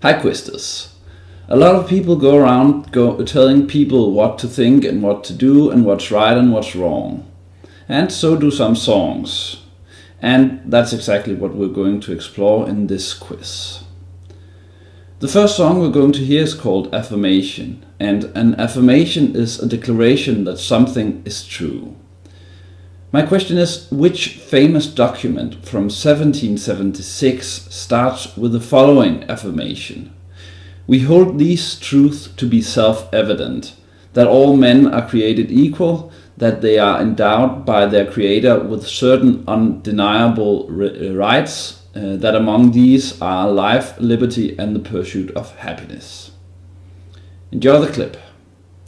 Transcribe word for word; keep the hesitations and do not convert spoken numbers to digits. Hypequistas. A lot of people go around go, telling people what to think and what to do and what's right and what's wrong. And so do some songs. And that's exactly what we're going to explore in this quiz. The first song we're going to hear is called Affirmation, and an affirmation is a declaration that something is true. My question is, which famous document from seventeen seventy-six starts with the following affirmation? We hold these truths to be self-evident, that all men are created equal, that they are endowed by their Creator with certain undeniable rights, Uh, that among these are life, liberty, and the pursuit of happiness. Enjoy the clip.